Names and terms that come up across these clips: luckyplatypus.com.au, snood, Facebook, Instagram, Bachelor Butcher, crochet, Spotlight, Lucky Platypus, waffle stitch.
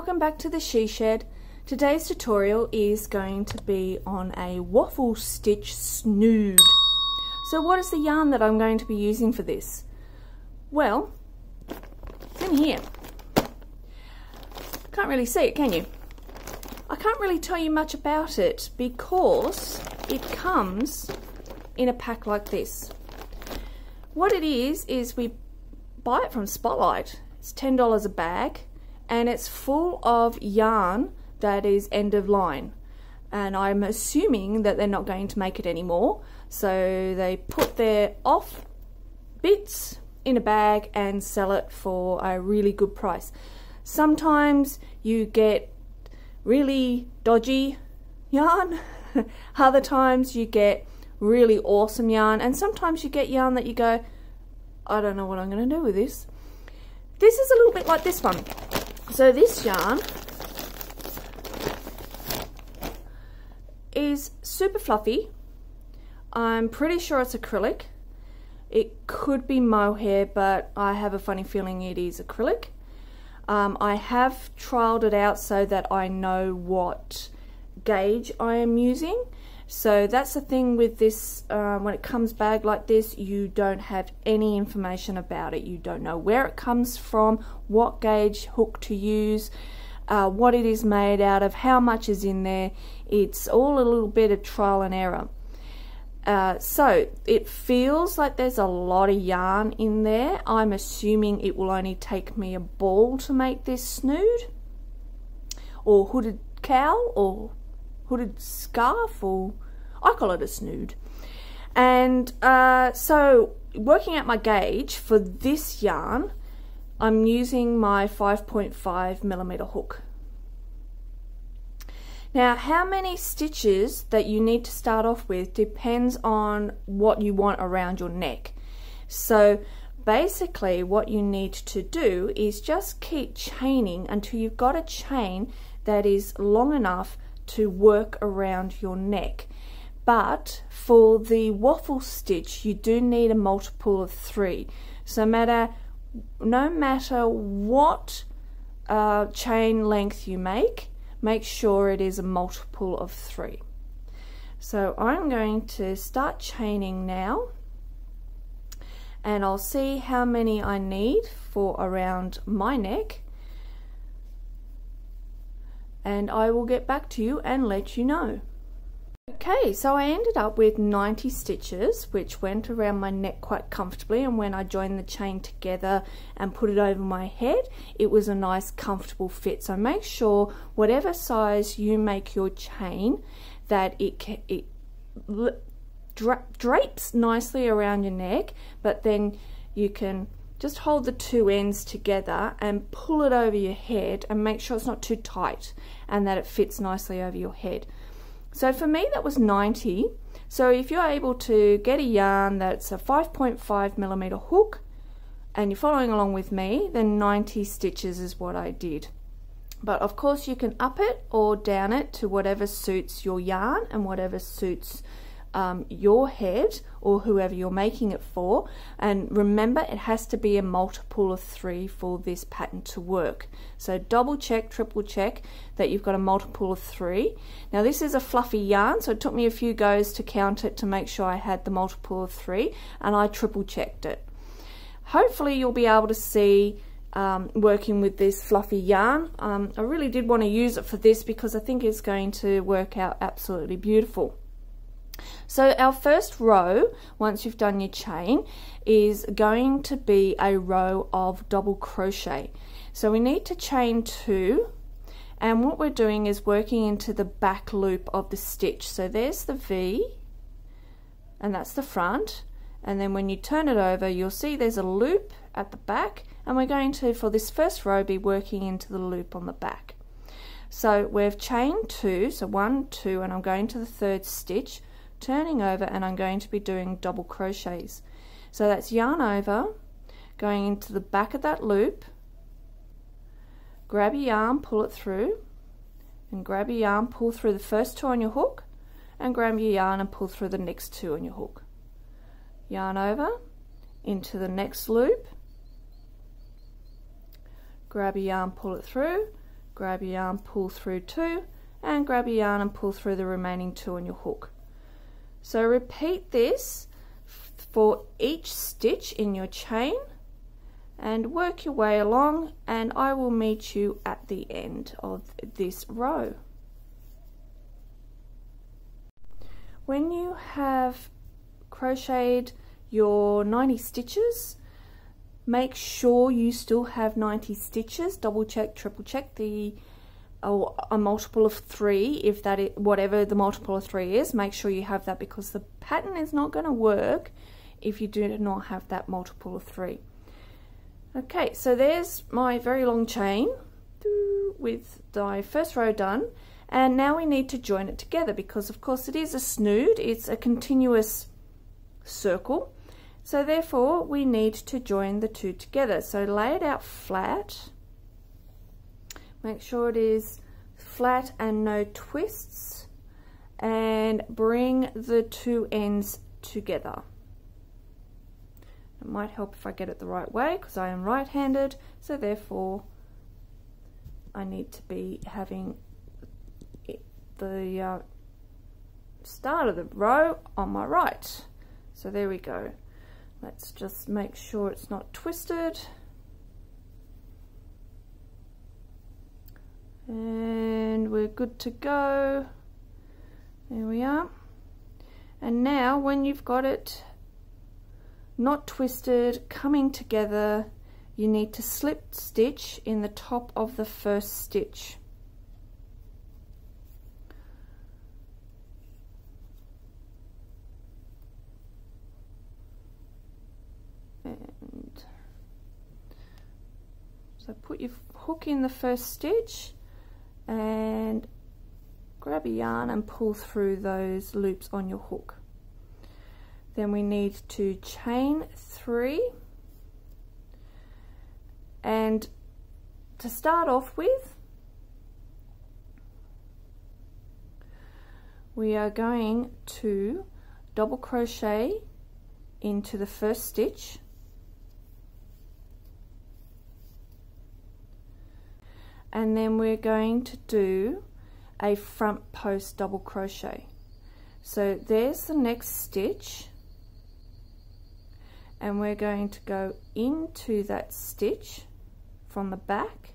welcome back to the She Shed. Today's tutorial is going to be on a waffle stitch snood. So what is the yarn that I'm going to be using for this? Well, it's in here. Can't really see it, can you? I can't really tell you much about it because it comes in a pack like this. What it is we buy it from Spotlight. It's $10 a bag and it's full of yarn that is end of line, and I'm assuming that they're not going to make it anymore, so they put their off bits in a bag and sell it for a really good price. Sometimes you get really dodgy yarn, other times you get really awesome yarn, and sometimes you get yarn that you go, I don't know what I'm going to do with this. This is a little bit like this one. So this yarn is super fluffy. I'm pretty sure it's acrylic. It could be mohair, but I have a funny feeling it is acrylic. I have trialed it out so that I know what gauge I am using. So that's the thing with this, when it comes bagged like this, you don't have any information about it. You don't know where it comes from, what gauge hook to use, what it is made out of, how much is in there. It's all a little bit of trial and error. So it feels like there's a lot of yarn in there. I'm assuming it will only take me a ball to make this snood, or hooded cowl, or hooded scarf, or I call it a snood. And so working out my gauge for this yarn, I'm using my 5.5mm hook. Now, how many stitches that you need to start off with depends on what you want around your neck. So basically what you need to do is just keep chaining until you've got a chain that is long enough to work around your neck. But for the waffle stitch, you do need a multiple of 3. So no matter what chain length you make sure it is a multiple of 3. So I'm going to start chaining now, and I'll see how many I need for around my neck, and I will get back to you and let you know. Okay, so I ended up with 90 stitches, which went around my neck quite comfortably, and when I joined the chain together and put it over my head, it was a nice comfortable fit. So make sure whatever size you make your chain that it drapes nicely around your neck, but then you can just hold the two ends together and pull it over your head and make sure it's not too tight and that it fits nicely over your head. So for me that was 90. So if you're able to get a yarn that's a 5.5mm hook and you're following along with me, then 90 stitches is what I did. But of course you can up it or down it to whatever suits your yarn and whatever suits your head or whoever you're making it for. And remember, it has to be a multiple of 3 for this pattern to work. So double check, triple check that you've got a multiple of 3. Now this is a fluffy yarn, so it took me a few goes to count it to make sure I had the multiple of 3, and I triple checked it. Hopefully you'll be able to see working with this fluffy yarn. I really did want to use it for this because I think it's going to work out absolutely beautiful. So our first row, once you've done your chain, is going to be a row of double crochet. So we need to chain 2, and what we're doing is working into the back loop of the stitch. So there's the V, and that's the front, and then when you turn it over you'll see there's a loop at the back, and we're going to, for this first row, be working into the loop on the back. So we've chained 2, so 1, 2, and I'm going to the third stitch, turning over, and I'm going to be doing double crochets. So that's yarn over, going into the back of that loop, grab your yarn, pull it through, and grab your yarn, pull through the first 2 on your hook, and grab your yarn and pull through the next 2 on your hook. Yarn over, into the next loop, grab your yarn, pull it through, grab your yarn, pull through two, and grab your yarn and pull through the remaining two on your hook. So repeat this for each stitch in your chain and work your way along, and I will meet you at the end of this row. When you have crocheted your 90 stitches, make sure you still have 90 stitches. Double check, triple check a multiple of 3, if that is whatever the multiple of 3 is. Make sure you have that, because the pattern is not going to work if you do not have that multiple of 3. Okay, so there's my very long chain with the first row done, and now we need to join it together, because of course it is a snood, it's a continuous circle, so therefore we need to join the two together. So lay it out flat, make sure it is flat and no twists, and bring the two ends together. It might help if I get it the right way, because I am right-handed, so therefore I need to be having the start of the row on my right. So there we go. Let's just make sure it's not twisted. And we're good to go. There we are. And now when you've got it not twisted, coming together, you need to slip stitch in the top of the first stitch. And so put your hook in the first stitch and grab a yarn and pull through those loops on your hook. Then we need to chain 3, and to start off with, we are going to double crochet into the first stitch, and then we're going to do a front post double crochet. So there's the next stitch, and we're going to go into that stitch from the back,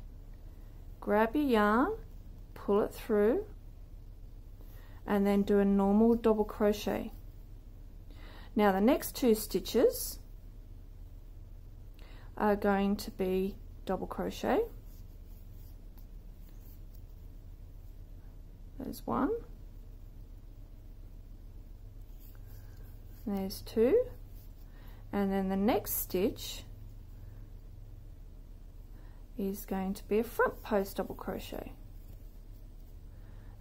grab your yarn, pull it through, and then do a normal double crochet. Now the next two stitches are going to be double crochet. There's one, there's two, and then the next stitch is going to be a front post double crochet,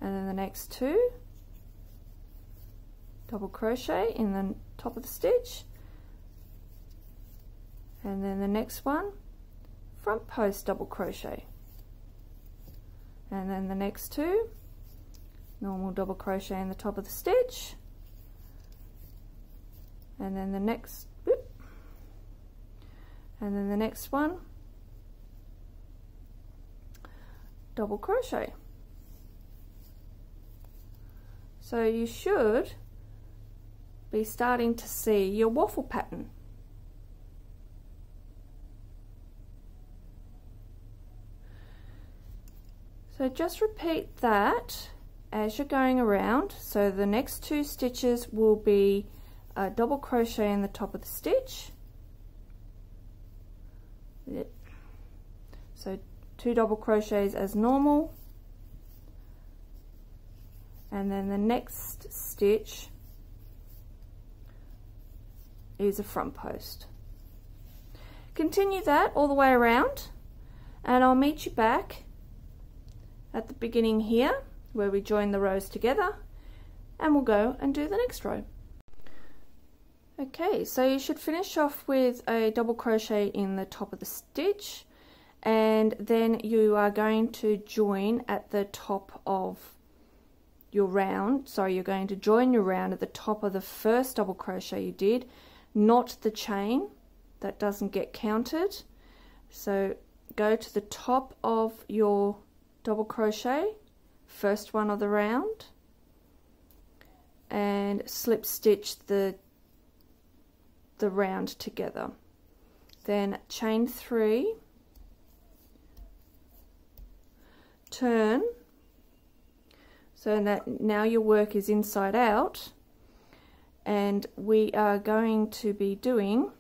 and then the next two double crochet in the top of the stitch, and then the next one front post double crochet, and then the next two normal double crochet in the top of the stitch, and then the next one double crochet. So you should be starting to see your waffle pattern. So just repeat that as you're going around. So the next two stitches will be a double crochet in the top of the stitch. So two double crochets as normal, and then the next stitch is a front post. Continue that all the way around, and I'll meet you back at the beginning here where we join the rows together, and we'll go and do the next row. Okay, so you should finish off with a double crochet in the top of the stitch, and then you are going to join at the top of your round. Sorry, you're going to join your round at the top of the first double crochet you did, not the chain, that doesn't get counted. So go to the top of your double crochet, first one of the round, and slip stitch the round together. Then chain 3, turn, so that now your work is inside out, and we are going to be doing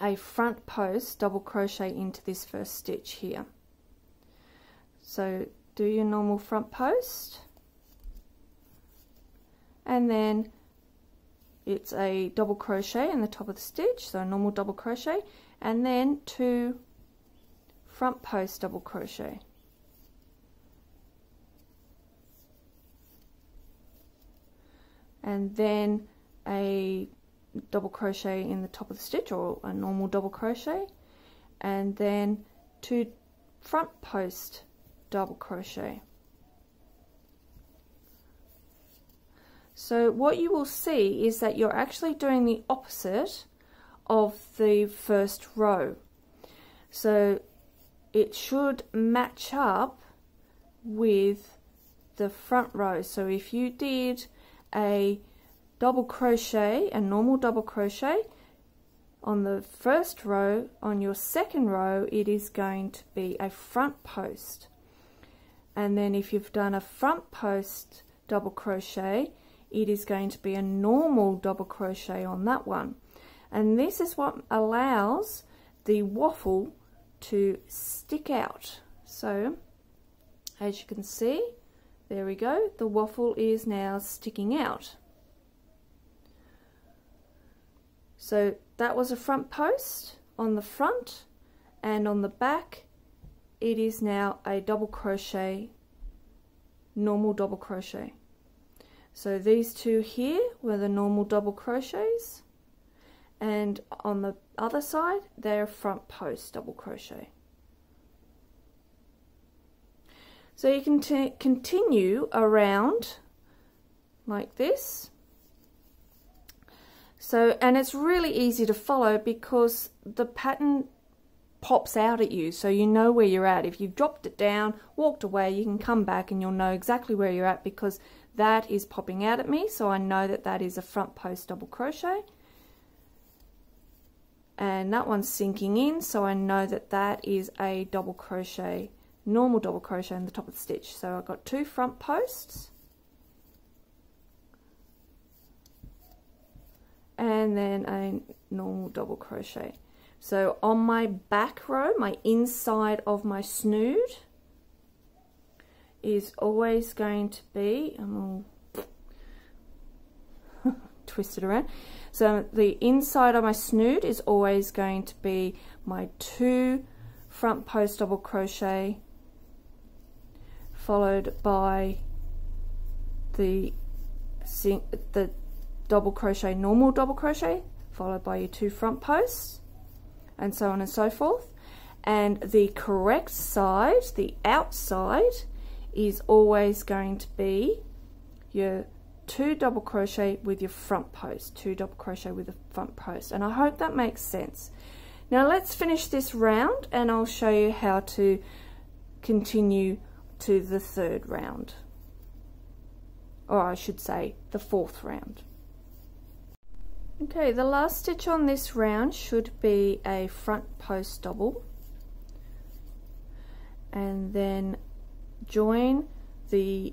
a front post double crochet into this first stitch here. So do your normal front post, and then it's a double crochet in the top of the stitch, so a normal double crochet, and then 2 front post double crochet. And then a double crochet in the top of the stitch, or a normal double crochet, and then 2 front post double crochet. So what you will see is that you're actually doing the opposite of the first row. So it should match up with the front row. So if you did a double crochet, a normal double crochet on the first row, on your second row it is going to be a front post. And then if you've done a front post double crochet, it is going to be a normal double crochet on that one. And this is what allows the waffle to stick out. So as you can see, there we go, the waffle is now sticking out. So that was a front post on the front, and on the back it is now a double crochet, normal double crochet. So these 2 here were the normal double crochets, and on the other side they're front post double crochet. So you can continue around like this. So, and it's really easy to follow because the pattern pops out at you, so you know where you're at. If you've dropped it down, walked away, you can come back and you'll know exactly where you're at, because that is popping out at me, so I know that that is a front post double crochet. And that one's sinking in, so I know that that is a double crochet, normal double crochet in the top of the stitch. So I've got 2 front posts, and then a normal double crochet. So on my back row, my inside of my snood is always going to be, I'm all twisted around, so the inside of my snood is always going to be my 2 front post double crochet, followed by the double crochet, normal double crochet, followed by your 2 front posts, and so on and so forth. And the correct side, the outside, is always going to be your 2 double crochet with your front post, 2 double crochet with a front post. And I hope that makes sense. Now let's finish this round and I'll show you how to continue to the 3rd round, or I should say the 4th round. Okay, the last stitch on this round should be a front post double, and then join the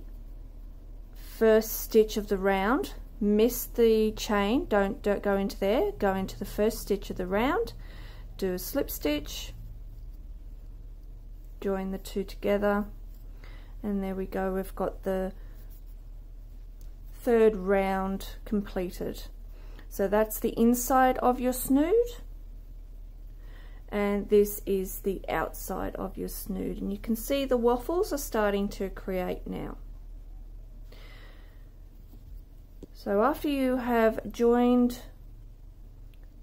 first stitch of the round. Miss the chain, don't go into there, go into the first stitch of the round, do a slip stitch, join the 2 together, and there we go, we've got the 3rd round completed. So that's the inside of your snood, and this is the outside of your snood, and you can see the waffles are starting to create now. So after you have joined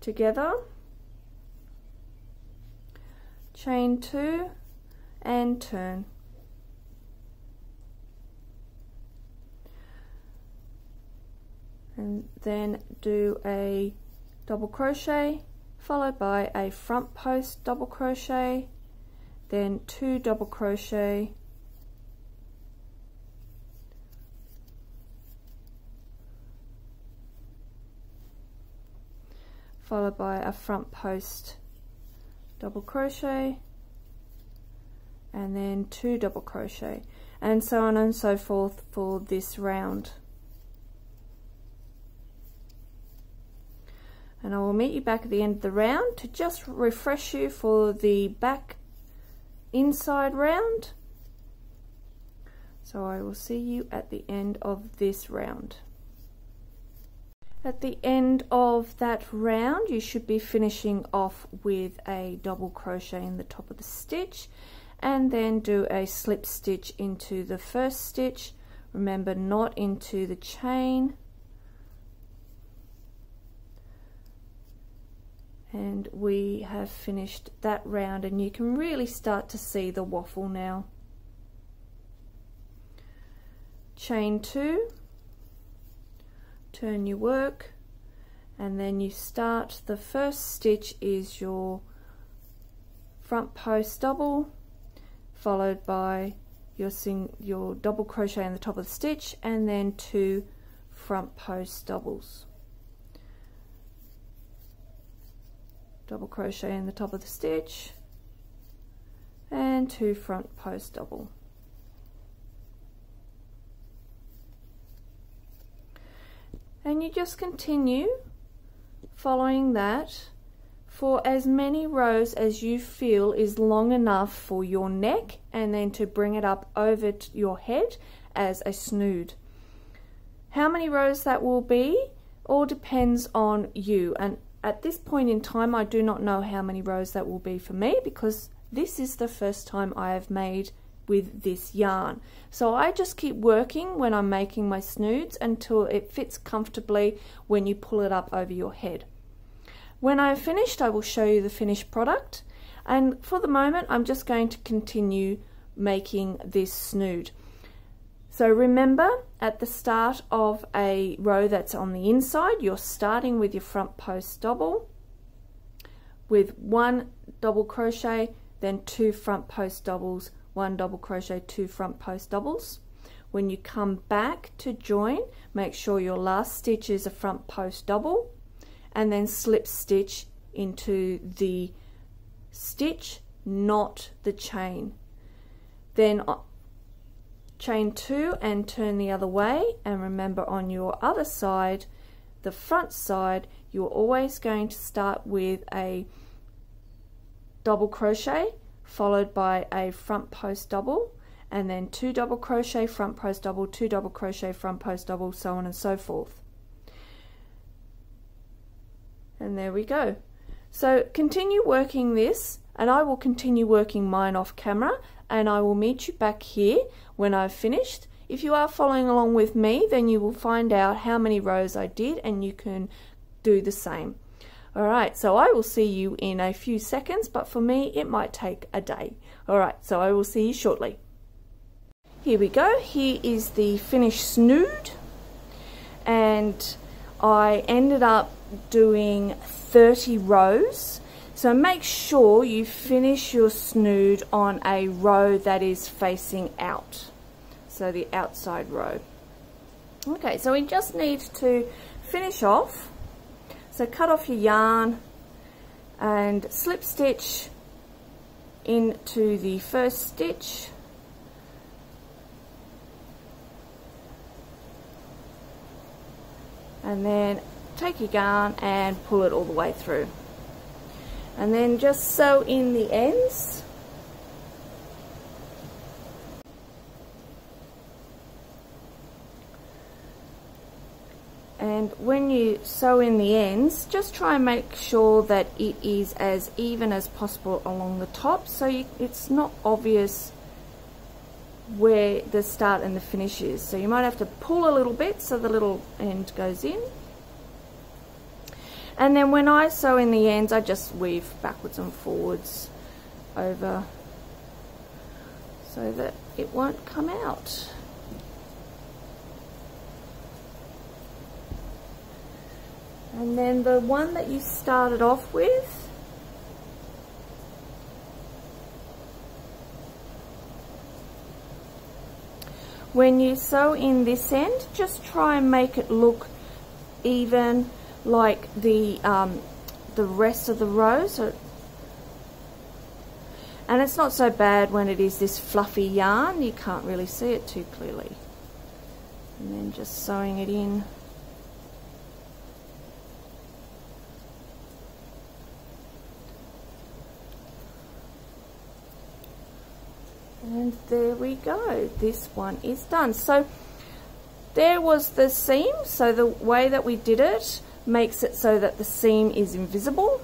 together, chain 2 and turn. And then do a double crochet, followed by a front post double crochet, then 2 double crochet, followed by a front post double crochet, and then 2 double crochet, and so on and so forth for this round. And I will meet you back at the end of the round to just refresh you for the back inside round. So I will see you at the end of this round. At the end of that round, you should be finishing off with a double crochet in the top of the stitch, and then do a slip stitch into the first stitch. Remember, not into the chain. And we have finished that round, and you can really start to see the waffle now. Chain 2, turn your work, and then you start. The first stitch is your front post double, followed by your double crochet in the top of the stitch, and then 2 front post doubles. Double crochet in the top of the stitch, and 2 front post double. And you just continue following that for as many rows as you feel is long enough for your neck, and then to bring it up over your head as a snood. How many rows that will be all depends on you, and at this point in time I do not know how many rows that will be for me, because this is the first time I have made with this yarn. So I just keep working when I'm making my snoods until it fits comfortably when you pull it up over your head. When I have finished, I will show you the finished product, and for the moment I'm just going to continue making this snood. So remember, at the start of a row that's on the inside, you're starting with your front post double with 1 double crochet, then 2 front post doubles, 1 double crochet, 2 front post doubles. When you come back to join, make sure your last stitch is a front post double, and then slip stitch into the stitch, not the chain. Then chain 2 and turn the other way, and remember, on your other side, the front side, you're always going to start with a double crochet followed by a front post double, and then 2 double crochet, front post double, 2 double crochet, front post double, so on and so forth. And there we go. So continue working this, and I will continue working mine off camera, and I will meet you back here when I've finished. If you are following along with me, then you will find out how many rows I did, and you can do the same. Alright, so I will see you in a few seconds, but for me it might take a day. Alright, so I will see you shortly. Here we go. Here is the finished snood, and I ended up doing 30 rows, so make sure you finish your snood on a row that is facing out, so the outside row. Okay, so we just need to finish off. So cut off your yarn and slip stitch into the first stitch, and then take your yarn and pull it all the way through, and then just sew in the ends. And when you sew in the ends, just try and make sure that it is as even as possible along the top, so it's not obvious where the start and the finish is. So you might have to pull a little bit so the little end goes in. And then when I sew in the ends, I just weave backwards and forwards over so that it won't come out. And then the one that you started off with, when you sew in this end, just try and make it look even, like the the rest of the row. So, and it's not so bad when it is this fluffy yarn, you can't really see it too clearly. And then just sewing it in. And there we go, this one is done. So there was the seam, so the way that we did it makes it so that the seam is invisible,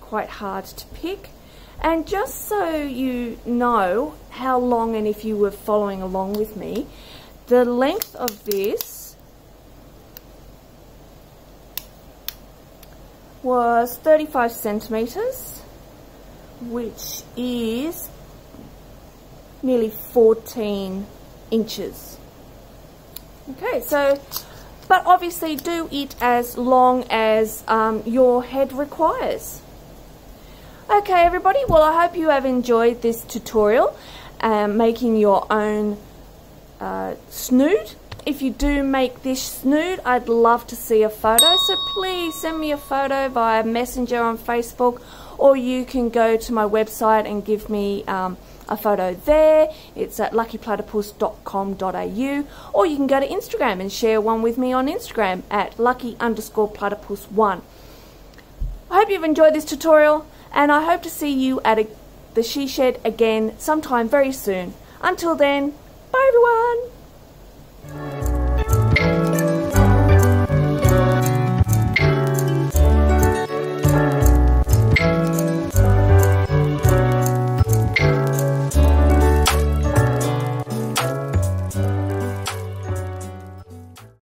quite hard to pick. And just so you know how long, and if you were following along with me, the length of this was 35 centimeters, which is nearly 14 inches. Okay, so, but obviously do it as long as your head requires. Okay everybody, well I hope you have enjoyed this tutorial making your own snood. If you do make this snood, I'd love to see a photo, so please send me a photo via Messenger on Facebook, or you can go to my website and give me a photo there. It's at luckyplatypus.com.au, or you can go to Instagram and share one with me on Instagram at lucky_platypus1. I hope you've enjoyed this tutorial, and I hope to see you at the She Shed again sometime very soon. Until then, bye everyone.